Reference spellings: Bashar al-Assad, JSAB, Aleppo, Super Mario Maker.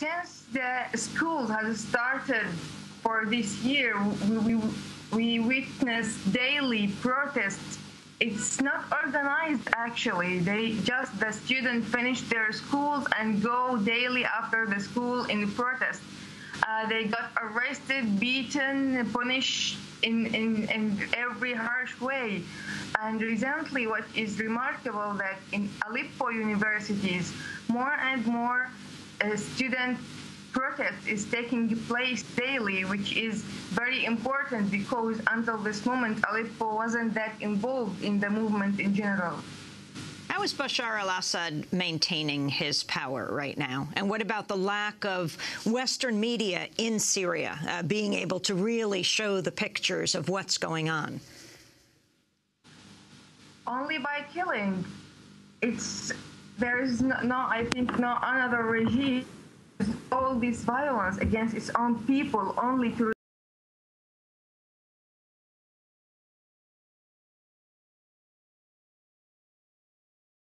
Since the school has started for this year, we witness daily protests. It's not organized, actually. The students finish their schools and go daily after the school in the protest. They got arrested, beaten, punished in every harsh way. And recently, what is remarkable that in Aleppo universities, more and more student protest is taking place daily, which is very important because until this moment, Aleppo wasn't that involved in the movement in general. How is Bashar al-Assad maintaining his power right now? And what about the lack of Western media in Syria being able to really show the pictures of what's going on? Only by killing. There is no another regime. All this violence against its own people only to